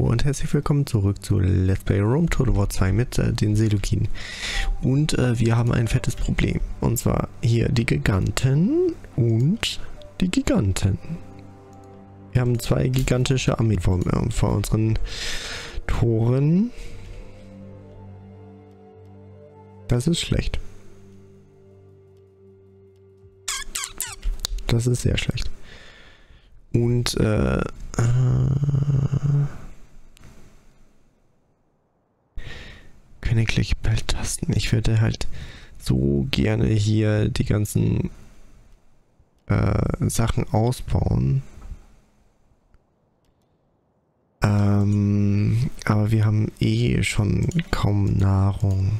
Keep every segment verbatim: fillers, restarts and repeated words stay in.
Hallo und herzlich willkommen zurück zu Let's Play Rome Total War zwei mit äh, den Seleukiden. Und äh, wir haben ein fettes Problem. Und zwar hier die Giganten und die Giganten. Wir haben zwei gigantische Armeen vor, äh, vor unseren Toren. Das ist schlecht. Das ist sehr schlecht. Und äh, äh, königliche Bildtasten. Ich würde halt so gerne hier die ganzen äh, Sachen ausbauen. Ähm, aber wir haben eh schon kaum Nahrung.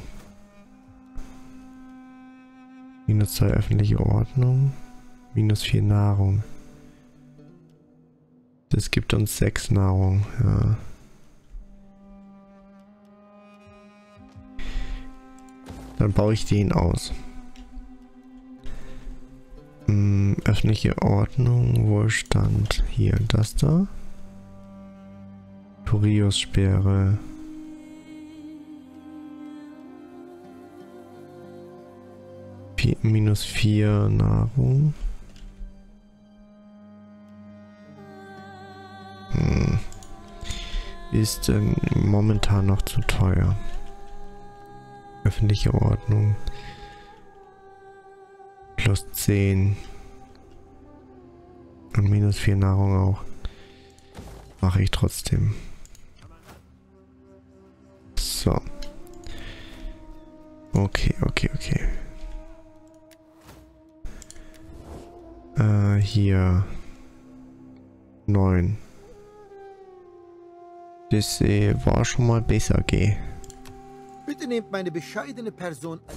Minus zwei öffentliche Ordnung. Minus vier Nahrung. Das gibt uns sechs Nahrung, ja. Dann baue ich den aus. Hm, öffentliche Ordnung, Wohlstand. Hier, das da. Torios-Sperre. Minus vier Nahrung. Ist ähm, momentan noch zu teuer. Öffentliche Ordnung. Plus zehn. Und minus vier Nahrung auch. Mache ich trotzdem. So. Okay, okay, okay. Äh, hier. neun. Das äh, war schon mal besser, geh. Bitte nehmt meine bescheidene Person an.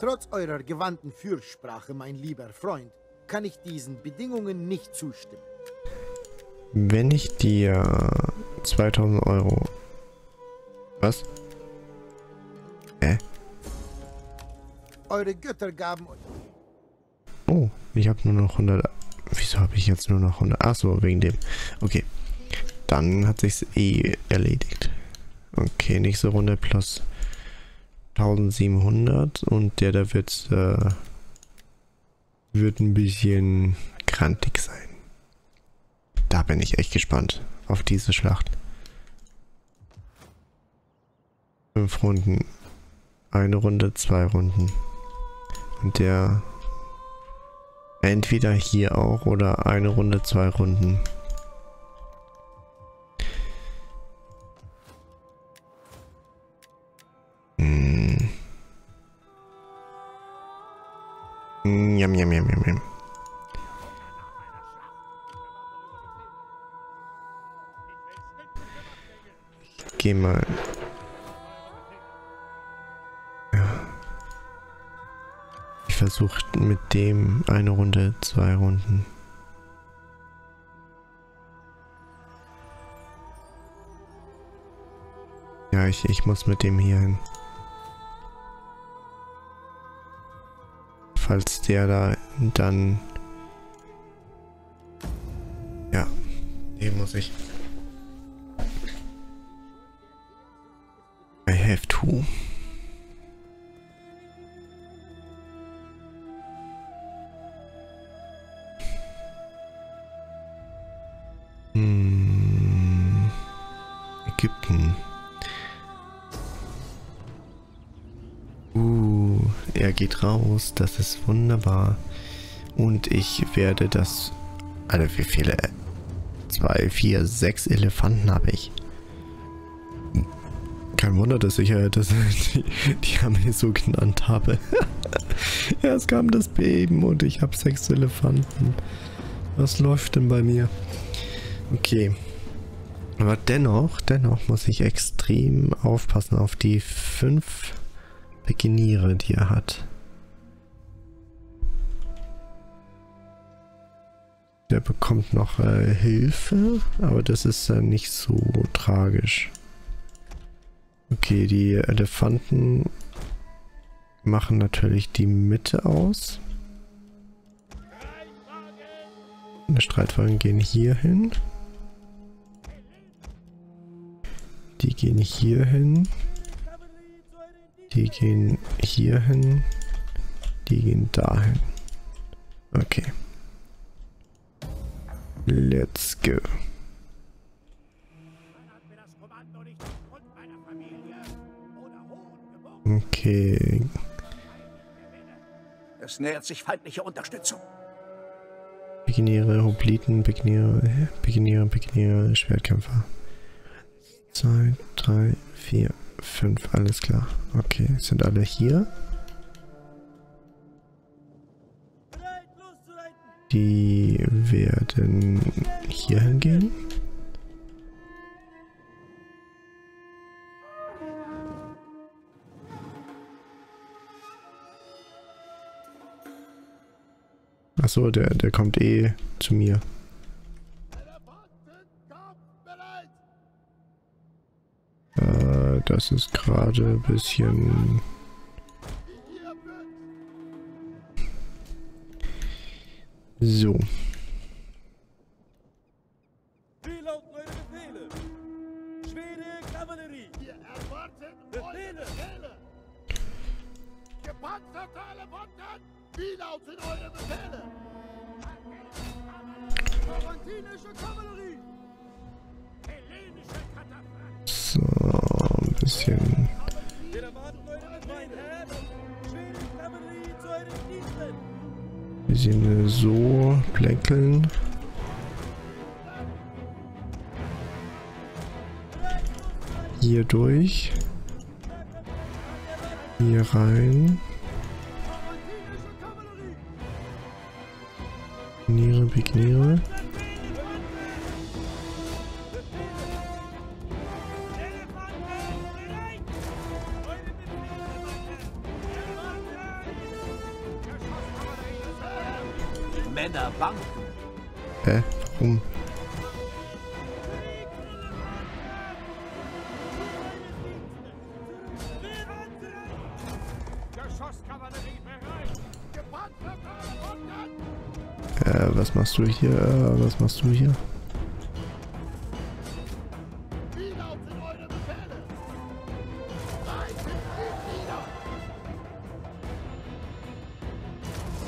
Trotz eurer gewandten Fürsprache, mein lieber Freund, kann ich diesen Bedingungen nicht zustimmen. Wenn ich dir zweitausend Euro... Was? Hä? Äh? Eure Götter gaben euch... Oh, ich habe nur noch hundert... Wieso habe ich jetzt nur noch hundert? Achso, wegen dem. Okay. Dann hat sich's eh erledigt. Okay, nächste Runde plus tausendsiebenhundert und der da wird, äh, wird ein bisschen krantig sein. Da bin ich echt gespannt auf diese Schlacht. Fünf Runden. Eine Runde, zwei Runden. Und der entweder hier auch oder eine Runde, zwei Runden. Jam, jam, jam, jam, jam. Ich geh mal. Ja. Ich versuche mit dem eine Runde, zwei Runden. Ja, ich, ich muss mit dem hier hin. Falls der da dann... Ja, den muss ich. I have to. Hm. Ägypten. Er geht raus, das ist wunderbar. Und ich werde das... Alter, also wie viele? Zwei, vier, sechs Elefanten habe ich. Kein Wunder, dass ich äh, das, die, die Armee so genannt habe. Erst kam das Beben und ich habe sechs Elefanten. Was läuft denn bei mir? Okay. Aber dennoch, dennoch muss ich extrem aufpassen auf die fünf... Pekinier, die er hat. Der bekommt noch äh, Hilfe, aber das ist äh, nicht so tragisch. Okay, die Elefanten machen natürlich die Mitte aus. Die Streitwagen gehen hier hin. Die gehen hier hin. Die gehen hier hin. Die gehen dahin. Okay. Let's go. Okay. Es nähert sich feindliche Unterstützung. Pekinier, Hopliten, Pekinier, Pekinier, Pekinier, Schwertkämpfer. Zwei, drei, vier, fünf, alles klar. Okay, sind alle hier. Die werden hier hingehen. Achso, der, der kommt eh zu mir. Äh, das ist gerade ein bisschen... So. So, ein bisschen. Bisschen so plänkeln. Hier durch. Hier rein. Niere, Pikenier. Männer wanken. Hä? Warum? Geschosskavallerie bereit. Äh, was machst du hier? Äh, was machst du hier?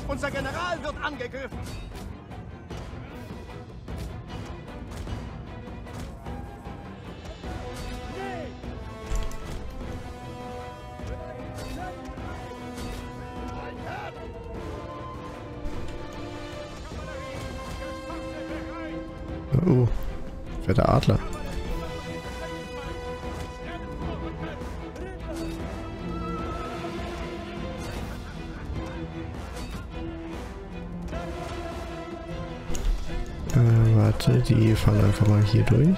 Unser General wird angegriffen. Oh, fetter Adler. Äh, warte, die fahren einfach mal hier durch.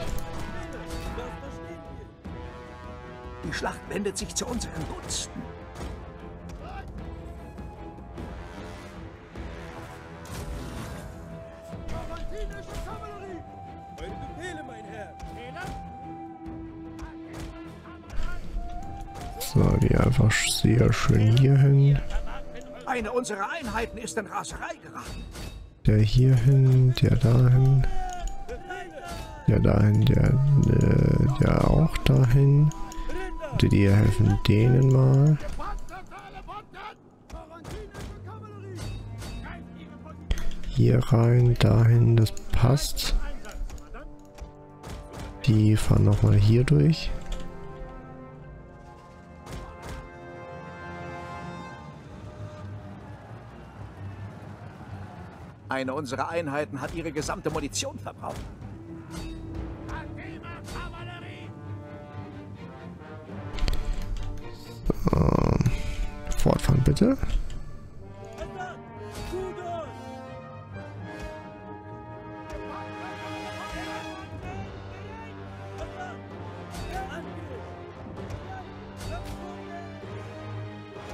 Die Schlacht wendet sich zu unseren Gunsten. So, geh einfach sehr schön hier hin. Eine unserer Einheiten ist in Raserei geraten. Der hier hin, der dahin. Der dahin, der, der, der auch dahin. Die dir helfen denen mal. Hier rein, dahin, das passt. Die fahren nochmal hier durch. Eine unserer Einheiten hat ihre gesamte Munition verbraucht. So. Fortfahren bitte.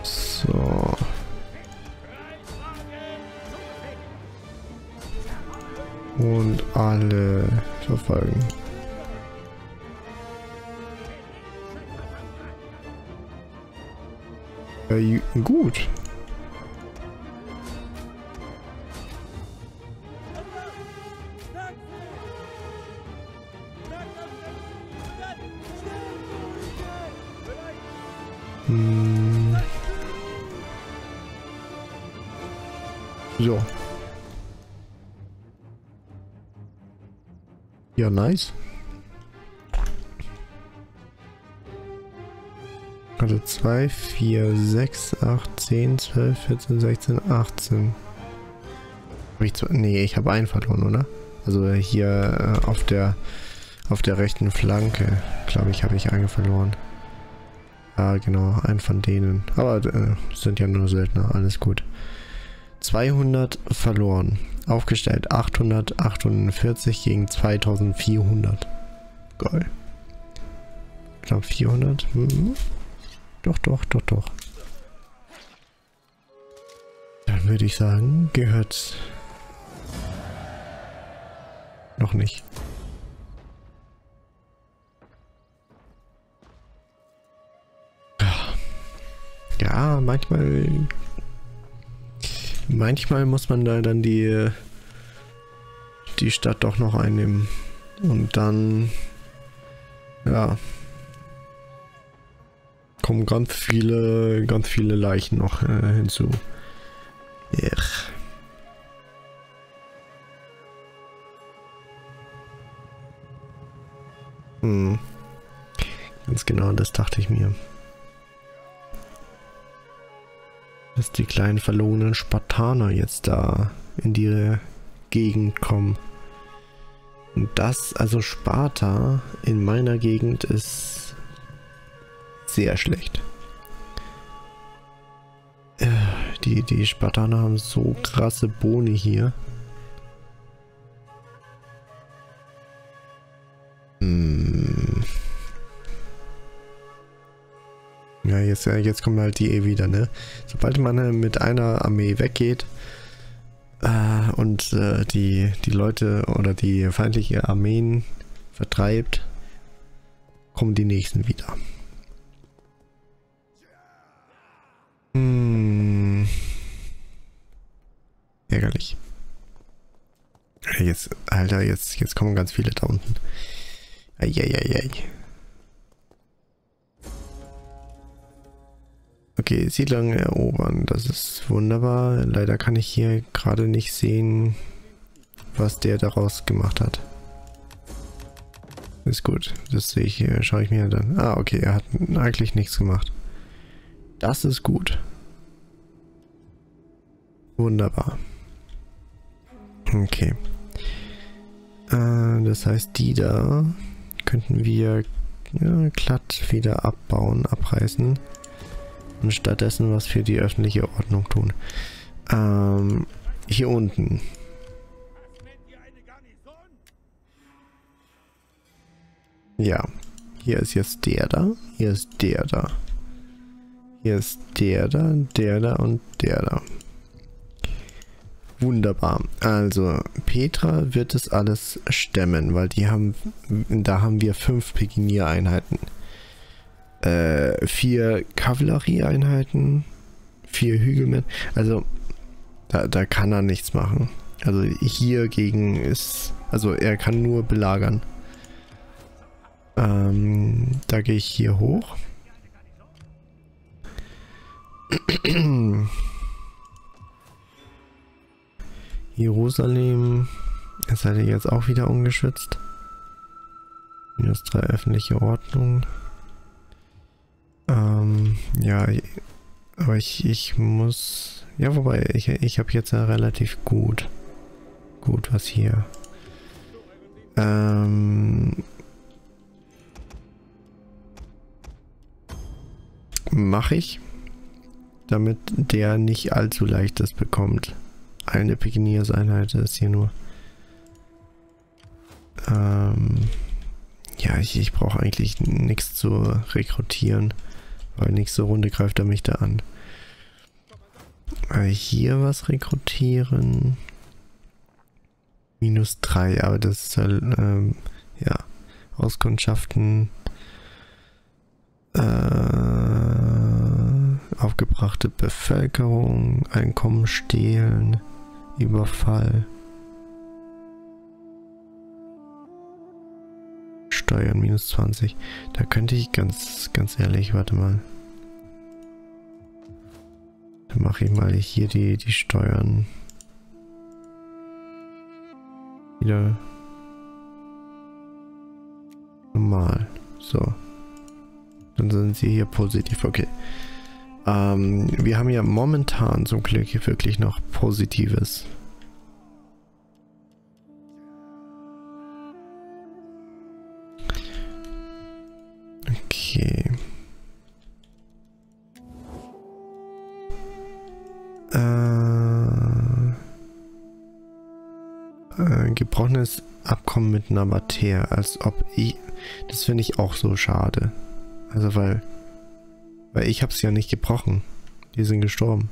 So. Und alle verfolgen. Äh, gut. So. Ja, nice. Also zwei, vier, sechs, acht, zehn, zwölf, vierzehn, sechzehn, achtzehn. Hab ich zwei, nee, ich habe einen verloren, oder? Also hier äh, auf der auf der rechten Flanke, glaube ich, habe ich einen verloren. Ah, genau, einen von denen. Aber äh, sind ja nur Söldner, alles gut. zweihundert verloren. Aufgestellt achthundertachtundvierzig gegen zweitausendvierhundert. Geil. Ich glaube vierhundert. Hm. Doch, doch, doch, doch. Dann würde ich sagen, gehört... Noch nicht. Ja, manchmal... Manchmal muss man da dann die... die Stadt doch noch einnehmen. Und dann... Ja... kommen ganz viele, ganz viele Leichen noch äh, hinzu. Ech. Hm. Ganz genau, das dachte ich mir. Dass die kleinen verlorenen Spartaner jetzt da in die Gegend kommen. Und das, also Sparta in meiner Gegend ist... sehr schlecht. Äh, die, die Spartaner haben so krasse Boni hier. Hm. Ja, jetzt, jetzt kommen halt die eh wieder, ne? Sobald man mit einer Armee weggeht äh, und äh, die, die Leute oder die feindliche Armeen vertreibt, kommen die nächsten wieder. Hm. Ärgerlich. Jetzt, Alter, jetzt, jetzt kommen ganz viele da unten. Eieiei. Okay, Siedlung erobern, das ist wunderbar. Leider kann ich hier gerade nicht sehen, was der daraus gemacht hat. Ist gut, das sehe ich, schaue ich mir dann. Ah, okay, er hat eigentlich nichts gemacht. Das ist gut. Wunderbar. Okay. Äh, das heißt, die da könnten wir ja, glatt wieder abbauen, abreißen. Und stattdessen was für die öffentliche Ordnung tun. Ähm, hier unten. Ja. Hier ist jetzt der da. Hier ist der da. Hier ist der da, der da und der da. Wunderbar. Also Petra wird es alles stemmen, weil die haben, da haben wir fünf Pekinier-Einheiten, äh, vier Kavallerie-Einheiten, vier Hügelmänner. Also da, da kann er nichts machen. Also hier gegen ist, also er kann nur belagern. Ähm, da gehe ich hier hoch. Jerusalem, das seid ihr jetzt auch wieder ungeschützt. Minus drei öffentliche Ordnung. Ähm, ja, aber ich, ich muss... Ja, wobei, ich, ich habe jetzt ja relativ gut. Gut, was hier. Ähm... Mache ich. Damit der nicht allzu leichtes bekommt. Eine Pekiniers-Einheit ist hier nur. Ähm, ja, ich, ich brauche eigentlich nichts zu rekrutieren, weil nächste Runde greift er mich da an. Äh, hier was rekrutieren. Minus drei, aber das ist halt, ähm, ja, Auskundschaften. Äh... Aufgebrachte Bevölkerung, Einkommen stehlen, Überfall, Steuern minus zwanzig. Da könnte ich ganz, ganz ehrlich, warte mal. Dann mache ich mal hier die, die Steuern wieder normal. So. Dann sind sie hier positiv. Okay. Ähm, wir haben ja momentan zum Glück hier wirklich noch Positives. Okay. Äh, äh, gebrochenes Abkommen mit Nabatea, als ob ich... Das finde ich auch so schade. Also weil... Weil ich hab's ja nicht gebrochen. Die sind gestorben.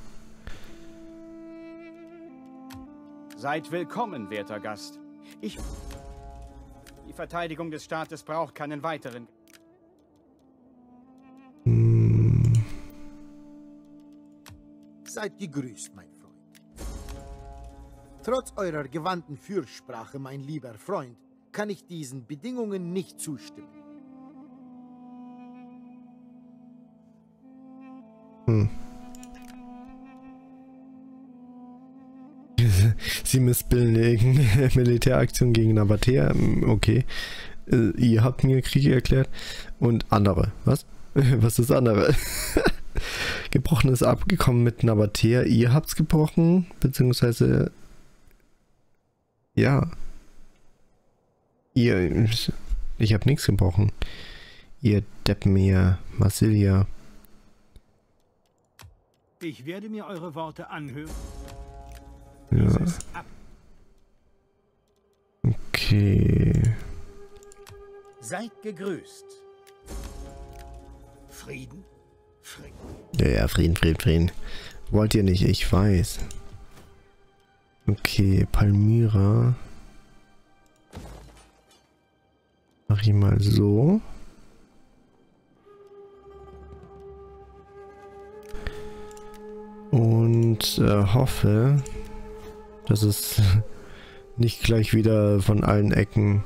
Seid willkommen, werter Gast. Ich... Die Verteidigung des Staates braucht keinen weiteren... Hm. Seid gegrüßt, mein Freund. Trotz eurer gewandten Fürsprache, mein lieber Freund, kann ich diesen Bedingungen nicht zustimmen. Sie missbilligen Militäraktion gegen Nabatea. Okay. Ihr habt mir Kriege erklärt. Und andere. Was? Was ist andere? Gebrochenes Abkommen mit Nabatea. Ihr habt's gebrochen. Beziehungsweise. Ja. Ihr. Ich hab nichts gebrochen. Ihr Deppen hier. Massilia. Ich werde mir eure Worte anhören. Ja. Okay. Seid gegrüßt. Frieden? Frieden. Ja, ja, Frieden, Frieden, Frieden. Wollt ihr nicht, ich weiß. Okay, Palmyra. Mach ich mal so. Und äh, hoffe, dass es nicht gleich wieder von allen Ecken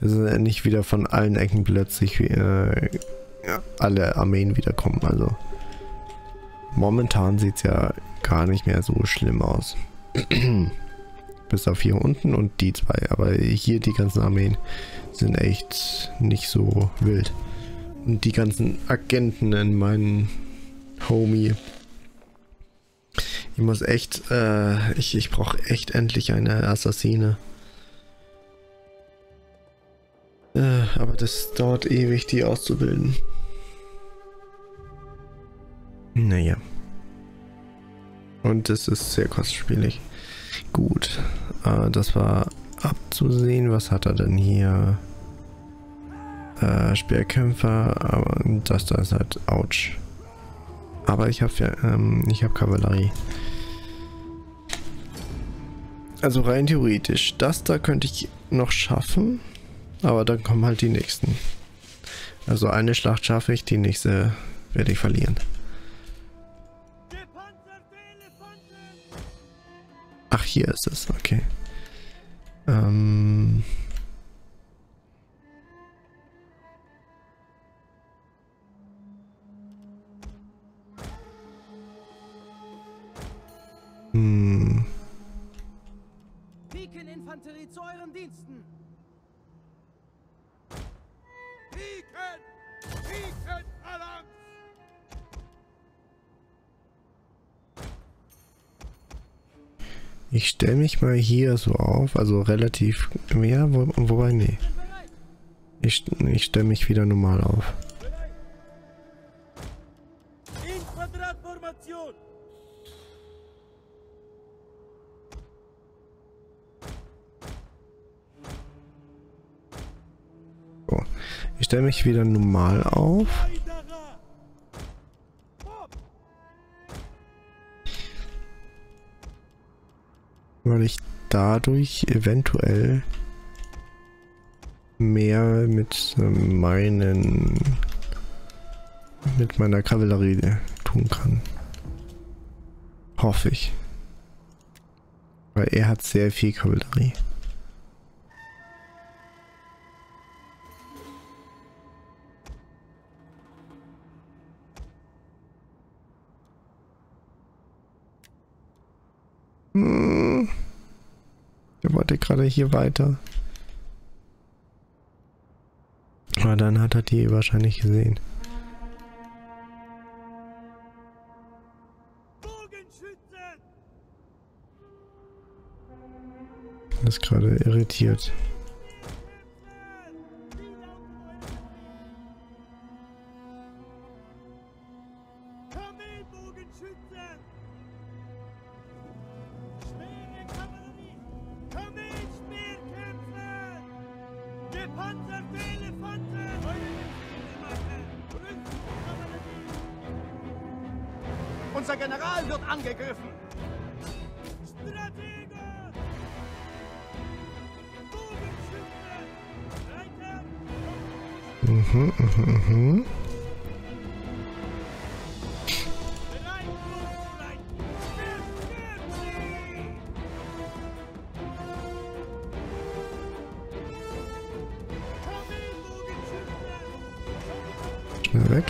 dass es nicht wieder von allen Ecken plötzlich äh, alle Armeen wiederkommen. Also momentan sieht es ja gar nicht mehr so schlimm aus. Bis auf hier unten und die zwei, aber hier die ganzen Armeen sind echt nicht so wild. Und die ganzen Agenten in meinen Homie. Ich muss echt, äh, ich, ich brauche echt endlich eine Assassine. Äh, aber das dauert ewig, die auszubilden. Naja. Und das ist sehr kostspielig. Gut, äh, das war abzusehen. Was hat er denn hier? Äh, Speerkämpfer, aber das da ist halt ouch. Aber ich habe ja, ähm, ich habe Kavallerie. Also rein theoretisch, das da könnte ich noch schaffen, aber dann kommen halt die nächsten. Also eine Schlacht schaffe ich, die nächste werde ich verlieren. Ach, hier ist es, okay. Ähm hm. Piken-Infanterie zu euren Diensten. Piken! Piken Alarm! Ich stelle mich mal hier so auf, also relativ, ja, wo, wobei, nee. Ich, ich stelle mich wieder normal auf. So. Ich stelle mich wieder normal auf. Weil ich dadurch eventuell mehr mit meinen mit meiner Kavallerie tun kann. Hoffe ich. Weil er hat sehr viel Kavallerie. wollte gerade hier weiter. Aber dann hat er die wahrscheinlich gesehen. Das ist gerade irritiert. Unser General wird angegriffen. Mhm, mhm, mhm. Schnell weg.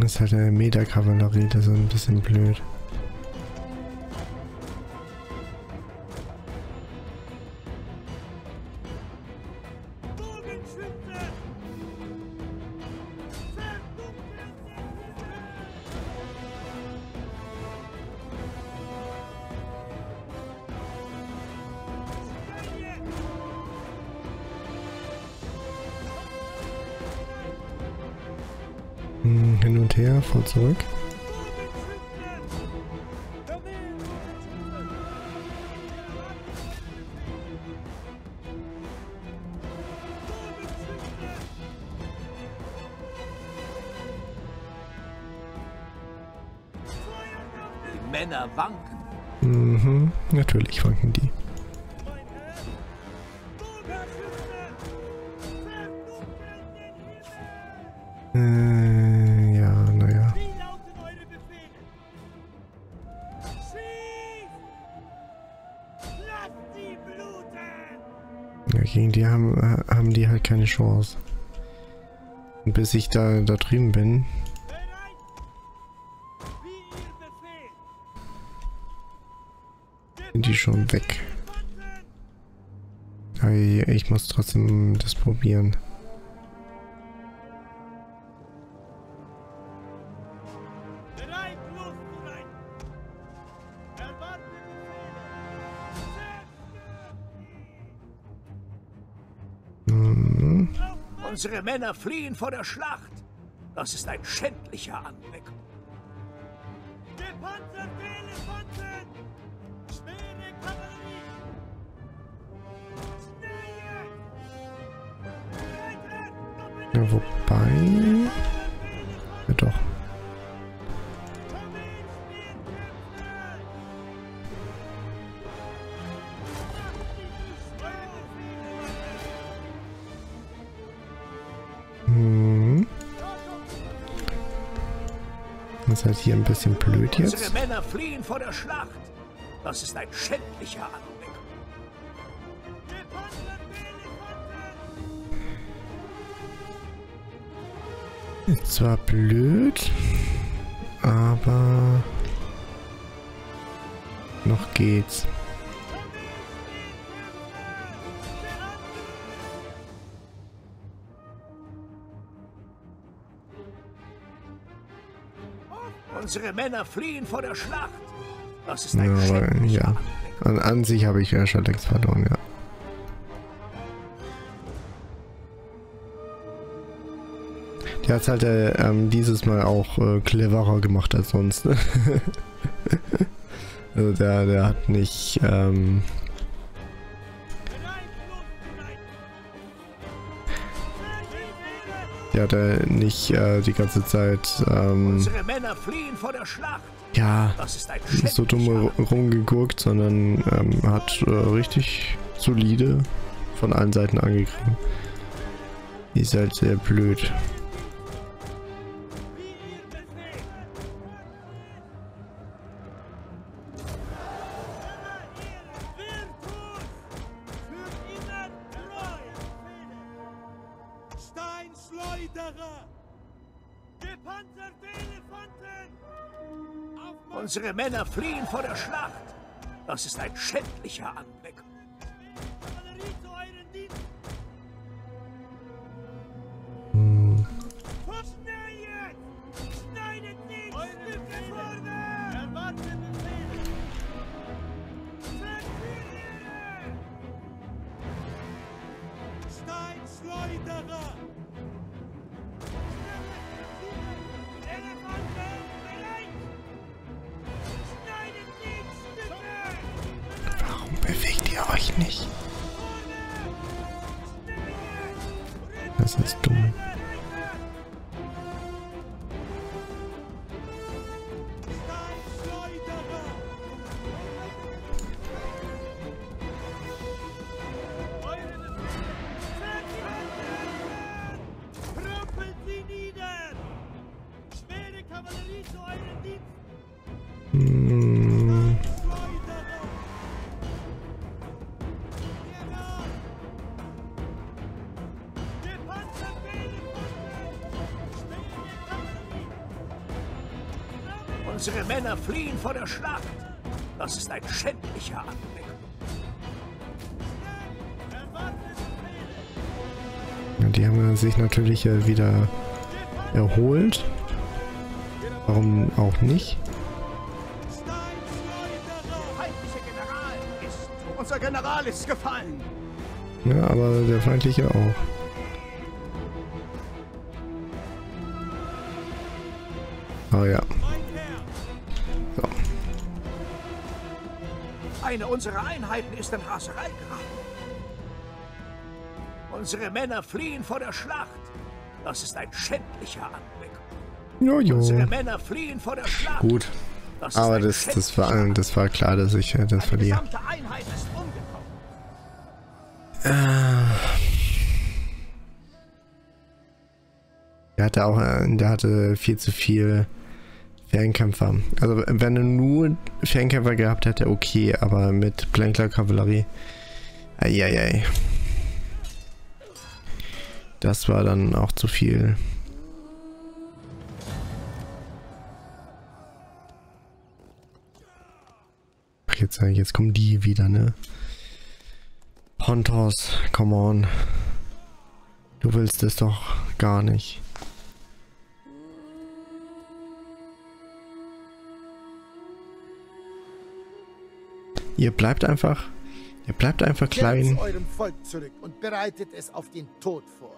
Das ist halt eine Meterkavallerie, das ist ein bisschen blöd. Hin und her, vor zurück. Die Männer wanken. Mhm, natürlich wanken die. Gegen die haben, haben die halt keine Chance. Und bis ich da, da drüben bin. Sind die schon weg. Aber ich muss trotzdem das probieren. Unsere Männer fliehen vor der Schlacht. Das ist ein schändlicher Anblick. Gepanzerte Elefanten! Schwere Kavallerie! Ja, wobei... Ja, doch. Das ist halt hier ein bisschen blöd jetzt. Unsere Männer fliehen vor der Schlacht. Das ist ein schändlicher Anblick. Ist zwar blöd, aber noch geht's. Unsere Männer fliehen vor der Schlacht. Das ist ein aber, ja. An, an sich habe ich ja schon längst verloren, ja. Der hat es halt ähm, dieses Mal auch äh, cleverer gemacht als sonst. Also der, der hat nicht... Ähm, der hat er nicht äh, die ganze Zeit ähm, vor der ja so dumm rumgegurkt, sondern ähm, hat äh, richtig solide von allen Seiten angegriffen. Ist halt sehr blöd. ein Schleuderer! Gepanzerte Elefanten! Auf Unsere Männer fliehen vor der Schlacht! Das ist ein schändlicher Anblick! Hm. Warum bewegt ihr euch nicht? Das ist dumm. Unsere Männer fliehen vor der Schlacht. Das ist ein schändlicher Anblick. Die haben sich natürlich wieder erholt. Warum auch nicht? Unser General ist gefallen. Ja, aber der feindliche auch. Ah ja. Eine unserer Einheiten ist in Raserei geraten. Unsere Männer fliehen vor der Schlacht. Das ist ein schändlicher Anblick. Jojo. Unsere Männer fliehen vor der Schlacht. Gut. Das Aber das, das, war, das war klar, dass ich äh, das verliere. Äh, der hatte auch äh, der hatte viel zu viel. Fernkämpfer. Also wenn er nur Fernkämpfer gehabt hätte, okay, aber mit Plankler-Kavallerie. Eieiei. Das war dann auch zu viel. Ach, jetzt, jetzt kommen die wieder, ne? Pontos, come on. Du willst es doch gar nicht. Ihr bleibt einfach, ihr bleibt einfach klein. Eurem Volk zurück und bereitet es auf den Tod vor.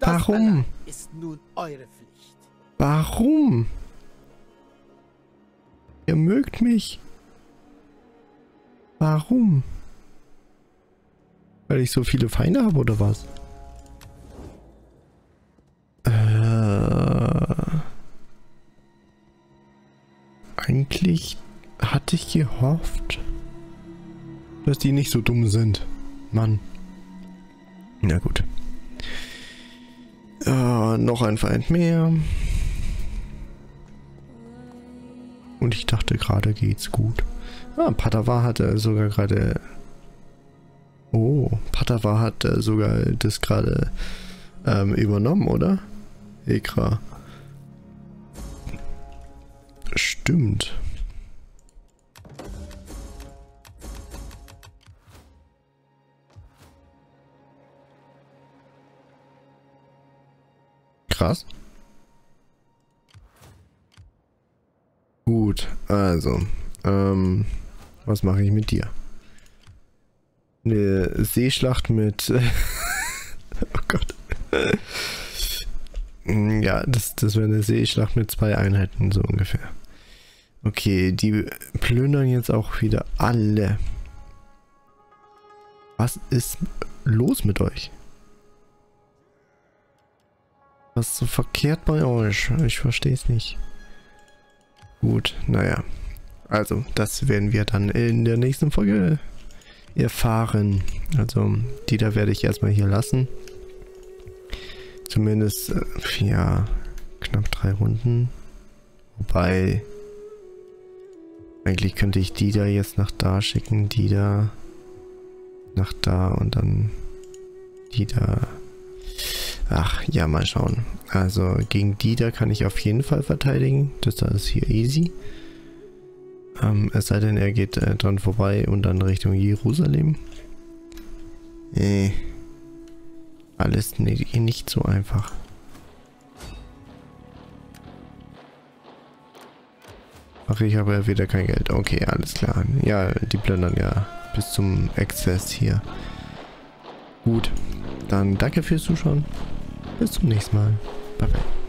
Das Warum? Ist nun eure Pflicht. Warum? Ihr mögt mich. Warum? Weil ich so viele Feinde habe oder was? Äh, eigentlich hatte ich gehofft, dass die nicht so dumm sind. Mann. Na gut. Äh, noch ein Feind mehr. Und ich dachte, gerade geht's gut. Ah, Pattawa hatte sogar gerade... Oh, Pattawa hat sogar das gerade ähm, übernommen, oder? Ikra. Stimmt. Krass. Gut, also, ähm, was mache ich mit dir? Eine Seeschlacht mit, oh Gott, ja, das, das wäre eine Seeschlacht mit zwei Einheiten, so ungefähr. Okay, die plündern jetzt auch wieder alle. Was ist los mit euch? Was ist so verkehrt bei euch? Ich verstehe es nicht. Gut, naja. Also, das werden wir dann in der nächsten Folge erfahren. Also, die da werde ich erstmal hier lassen. Zumindest, ja, knapp drei Runden. Wobei, eigentlich könnte ich die da jetzt nach da schicken, die da, nach da und dann die da... Ach, ja, mal schauen. Also gegen die da kann ich auf jeden Fall verteidigen. Das da ist hier easy. Ähm, es sei denn, er geht äh, dran vorbei und dann Richtung Jerusalem. Äh. Alles nicht, nicht so einfach. Ach, ich habe ja wieder kein Geld. Okay, alles klar. Ja, die plündern ja bis zum Exzess hier. Gut, dann danke fürs Zuschauen. Bis zum nächsten Mal. Bye bye.